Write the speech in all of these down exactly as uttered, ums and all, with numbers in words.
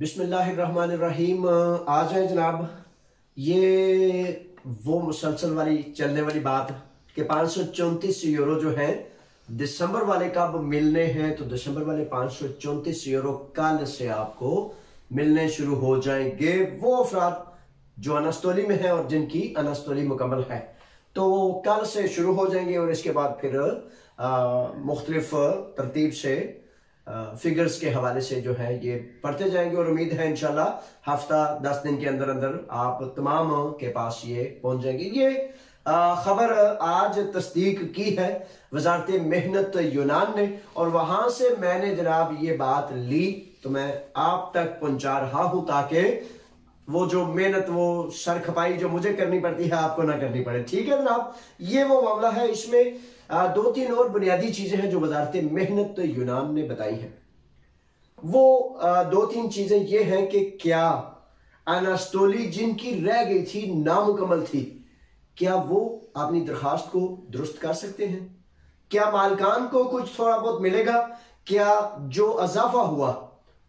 बिस्मिल्लाहिर्रहमानिर्रहीम। आज है जनाब ये वो मुसलसल वाली चलने वाली बात कि पाँच सौ चौंतीस यूरो जो है दिसंबर वाले कब मिलने हैं, तो दिसंबर वाले पाँच सौ चौंतीस यूरो कल से आपको मिलने शुरू हो जाएंगे। वो अफराद जो अनस्तोली में है और जिनकी अनस्तोली मुकम्मल है तो कल से शुरू हो जाएंगे और इसके बाद फिर मुख्तलिफ तरतीब से फिगर्स के हवाले से जो है ये पढ़ते जाएंगे और उम्मीद है इंशाल्लाह हफ्ता दस दिन के अंदर अंदर आप तमाम के पास ये पहुंच जाएंगे। ये खबर आज तस्दीक की है वजारत मेहनत यूनान ने और वहां से मैंने जनाब ये बात ली तो मैं आप तक पहुंचा रहा हूं ताकि वो जो मेहनत वो सर खपाई जो मुझे करनी पड़ती है आपको ना करनी पड़े। ठीक है जनाब, ये वो मामला है। इसमें दो तीन और बुनियादी चीजें हैं जो वजारत मेहनत तो यूनान ने बताई हैं। वो दो तीन चीजें ये हैं कि क्या अनास्तोली जिनकी रह गई थी नामुकम्मल थी, क्या वो अपनी दरखास्त को दुरुस्त कर सकते हैं, क्या मालकान को कुछ थोड़ा बहुत मिलेगा, क्या जो इजाफा हुआ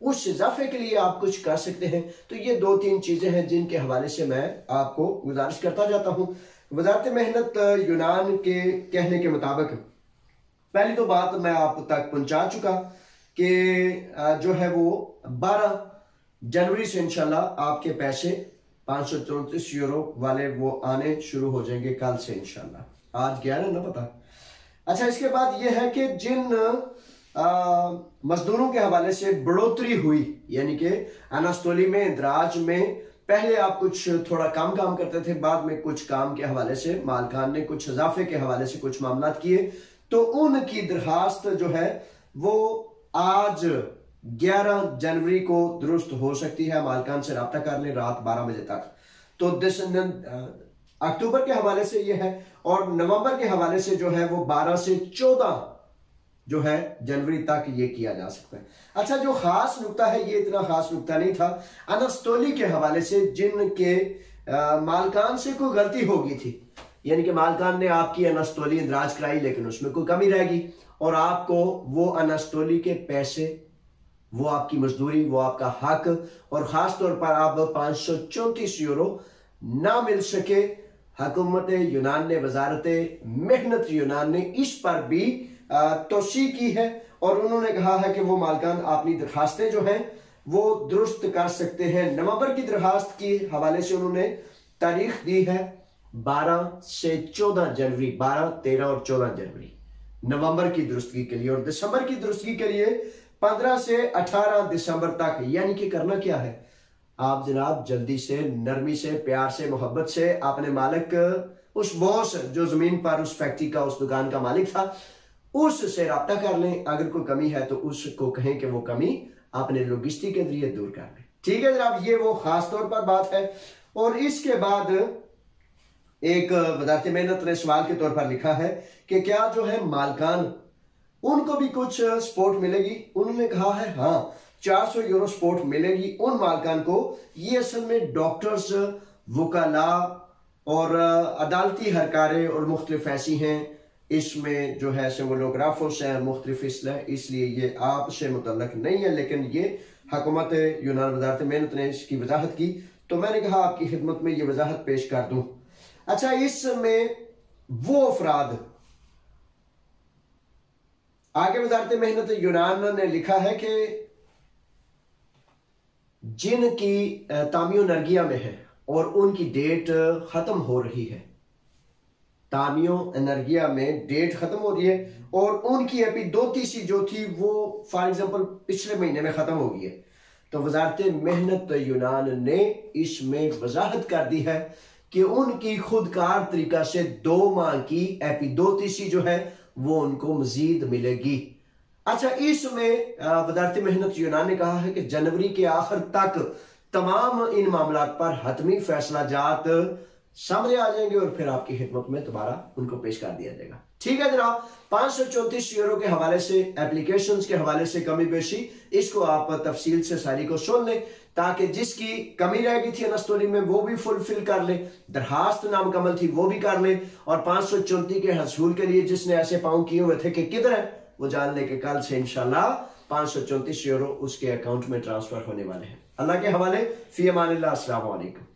उस इजाफे के लिए आप कुछ कर सकते हैं। तो ये दो तीन चीजें हैं जिनके हवाले से मैं आपको गुजारिश करता जाता हूं। वजारत मेहनत यूनान के कहने के मुताबिक पहली तो बात मैं आप तक पहुंचा चुका कि जो है वो बारह जनवरी से इंशाल्लाह आपके पैसे पाँच सौ चौंतीस यूरो वाले वो आने शुरू हो जाएंगे कल से इंशाल्लाह। आज गया ना पता। अच्छा, इसके बाद ये है कि जिन आ, मजदूरों के हवाले से बढ़ोतरी हुई यानी कि अनास्तोली में इंदराज में पहले आप कुछ थोड़ा कम काम करते थे, बाद में कुछ काम के हवाले से मालकान ने कुछ इजाफे के हवाले से कुछ मामला किए, तो उनकी दरखास्त जो है वो आज ग्यारह जनवरी को दुरुस्त हो सकती है। मालकान से रब्ता कर लें रात बारह बजे तक। तो दिस अक्टूबर के हवाले से यह है और नवंबर के हवाले से जो है वो बारह से चौदह जो है जनवरी तक ये किया जा सकता है। अच्छा, जो खास नुकता है ये इतना खास नुकता नहीं था अनास्तोली के हवाले से जिनके मालकान से कोई गलती होगी थी यानी कि मालकान ने आपकी अनास्तोली इंदराज कराई लेकिन उसमें कोई कमी रहेगी और आपको वो अनास्तोली के पैसे वो आपकी मजदूरी वो आपका हक और खास तौर पर आप पाँच सौ चौंतीस यूरो ना मिल सके। हुकूमत यूनान ने वजारत मेहनत यूनान ने इस पर भी तोसी की है और उन्होंने कहा है कि वो मालकान अपनी दरखास्तें जो हैं वो दुरुस्त कर सकते हैं। नवंबर की दरखास्त के हवाले से उन्होंने तारीख दी है बारह से चौदह जनवरी, बारह, तेरह और चौदह जनवरी नवंबर की दुरुस्तगी के लिए और दिसंबर की दुरुस्तगी के लिए पंद्रह से अठारह दिसंबर तक। यानी कि करना क्या है, आप जनाब जल्दी से नरमी से प्यार से मोहब्बत से अपने मालिक उस बॉस जो जमीन पर उस फैक्ट्री का उस दुकान का मालिक था उससे रब्ता कर लें। अगर कोई कमी है तो उसको कहें कि वो कमी अपने लॉजिस्टिक के जरिए दूर कर लें। ठीक है जनाब, ये वो खास तौर पर बात है। और इसके बाद एक वजारत मेहनत ने सवाल के तौर पर लिखा है कि क्या जो है मालकान उनको भी कुछ सपोर्ट मिलेगी। उन्होंने कहा है हाँ, चार सौ यूरो सपोर्ट मिलेगी उन मालकान को। ये असल में डॉक्टर्स वकाला और अदालती हरकारें और मुख्तलिफ ऐसी हैं, इसमें जो है सिंगोलोग्राफोस हैं मुख्तलिफ, इसलिए ये आपसे मुतल्लक नहीं है लेकिन ये हकूमत यूनान वजारत मेहनत ने इसकी वजाहत की तो मैंने कहा आपकी खिदमत में ये वजाहत पेश कर दूं। अच्छा, इसमें वो अफराद आगे वजारत मेहनत यूनान ने लिखा है कि जिनकी तामियो नरगिया में है और उनकी डेट खत्म हो रही है, तामियो एनर्गिया में डेट खत्म हो रही है और उनकी एपी दो तीसरी जो थी वो फॉर एग्जांपल पिछले महीने में खत्म हो गई है। तो वजारत मेहनत यूनान ने इसमें वजाहत कर दी है कि उनकी खुदकार तरीका से दो माह की एपी दो तीसरी जो है वो उनको मजीद मिलेगी। अच्छा, इसमें वजारत मेहनत यूनान ने कहा है कि जनवरी के आखिर तक तमाम इन मामला पर हतमी फैसला जात सामने आ जाएंगे और फिर आपकी खिदमत में दोबारा उनको पेश कर दिया जाएगा। ठीक है जनाब, पांच सौ चौंतीस यूरो के हवाले से एप्लीकेशंस के हवाले से कमी पेशी इसको आप तफसील से सारी को सुन लें ताकि जिसकी कमी रह गई थी अनस्तोली में वो भी फुलफिल कर ले, दरखास्त नामुकम्मल थी वो भी कर ले और पांच सौ चौंतीस के हसूल के लिए जिसने ऐसे पाँव किए हुए थे कि किधर है वो जान ले के कल से इंशाल्लाह पांच सौ चौंतीस यूरो उसके अकाउंट में ट्रांसफर होने वाले हैं। अल्लाह के हवाले, फी अमानिल्लाह, अस्सलाम वालेकुम।